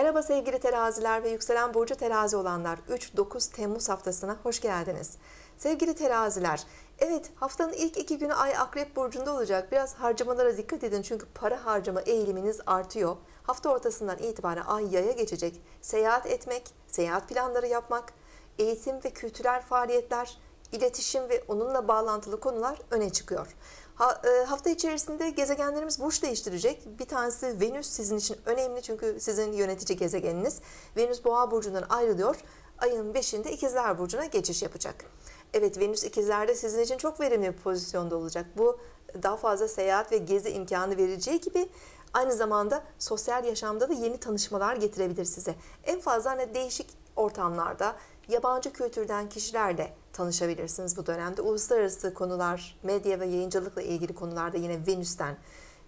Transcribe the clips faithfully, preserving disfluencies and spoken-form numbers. Merhaba sevgili teraziler ve yükselen burcu terazi olanlar, üç dokuz Temmuz haftasına hoş geldiniz. Sevgili teraziler, evet haftanın ilk iki günü ay akrep burcunda olacak. Biraz harcamalara dikkat edin çünkü para harcama eğiliminiz artıyor. Hafta ortasından itibaren ay yaya geçecek. Seyahat etmek, seyahat planları yapmak, eğitim ve kültürel faaliyetler, iletişim ve onunla bağlantılı konular öne çıkıyor. Ha, e, hafta içerisinde gezegenlerimiz burç değiştirecek. Bir tanesi Venüs sizin için önemli çünkü sizin yönetici gezegeniniz. Venüs Boğa burcundan ayrılıyor. Ayın beşinde İkizler burcuna geçiş yapacak. Evet, Venüs ikizlerde sizin için çok verimli bir pozisyonda olacak. Bu daha fazla seyahat ve gezi imkanı vereceği gibi aynı zamanda sosyal yaşamda da yeni tanışmalar getirebilir size. En fazla hani değişik ortamlarda yabancı kültürden kişilerle tanışabilirsiniz bu dönemde. Uluslararası konular, medya ve yayıncılıkla ilgili konularda yine Venüs'ten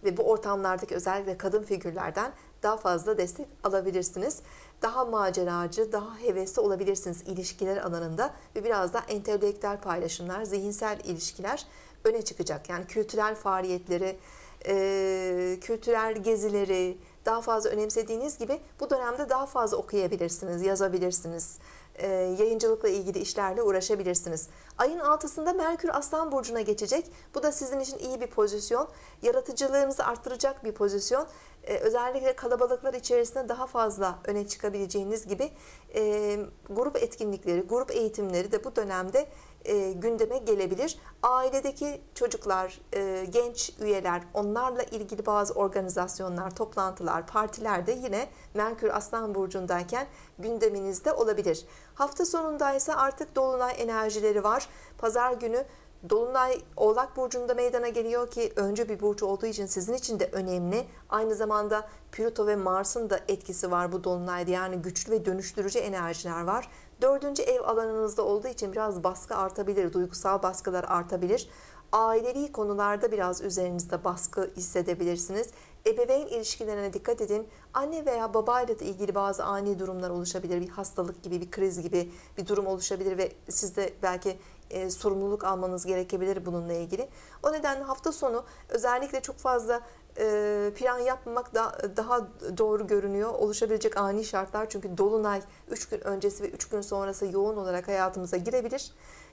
ve bu ortamlardaki özellikle kadın figürlerden daha fazla destek alabilirsiniz. Daha maceracı, daha hevesli olabilirsiniz ilişkiler alanında ve biraz da entelektüel paylaşımlar, zihinsel ilişkiler öne çıkacak. Yani kültürel faaliyetleri, e, kültürel gezileri daha fazla önemsediğiniz gibi bu dönemde daha fazla okuyabilirsiniz, yazabilirsiniz. E, yayıncılıkla ilgili işlerle uğraşabilirsiniz. Ayın altısında Merkür Aslan burcuna geçecek. Bu da sizin için iyi bir pozisyon. Yaratıcılığınızı arttıracak bir pozisyon. E, özellikle kalabalıklar içerisinde daha fazla öne çıkabileceğiniz gibi e, grup etkinlikleri, grup eğitimleri de bu dönemde e, gündeme gelebilir. Ailedeki çocuklar, e, genç üyeler, onlarla ilgili bazı organizasyonlar, toplantılar, partiler de yine Merkür Aslan burcundayken gündeminizde olabilir. Hafta sonunda ise artık dolunay enerjileri var. Pazar günü dolunay Oğlak burcunda meydana geliyor ki öncü bir burç olduğu için sizin için de önemli. Aynı zamanda Plüto ve Mars'ın da etkisi var bu dolunayda. Yani güçlü ve dönüştürücü enerjiler var. Dördüncü ev alanınızda olduğu için biraz baskı artabilir, duygusal baskılar artabilir. Ailevi konularda biraz üzerinizde baskı hissedebilirsiniz. Ebeveyn ilişkilerine dikkat edin. Anne veya babayla da ilgili bazı ani durumlar oluşabilir. Bir hastalık gibi, bir kriz gibi bir durum oluşabilir ve siz de belki e, sorumluluk almanız gerekebilir bununla ilgili. O nedenle hafta sonu özellikle çok fazla e, plan yapmamak da, daha doğru görünüyor. Oluşabilecek ani şartlar çünkü dolunay üç gün öncesi ve üç gün sonrası yoğun olarak hayatımıza girebilir.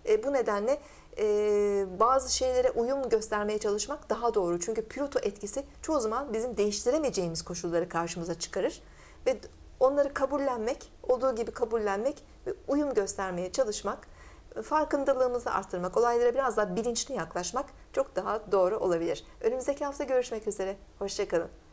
E, bu nedenle e, bazı şeylere uyum göstermeye çalışmak daha doğru. Çünkü Plüto etkisi çoğu zaman bizim değiştiremeyeceğimiz koşulları karşımıza çıkarır. Ve onları kabullenmek, olduğu gibi kabullenmek ve uyum göstermeye çalışmak, farkındalığımızı arttırmak, olaylara biraz daha bilinçli yaklaşmak çok daha doğru olabilir. Önümüzdeki hafta görüşmek üzere. Hoşça kalın.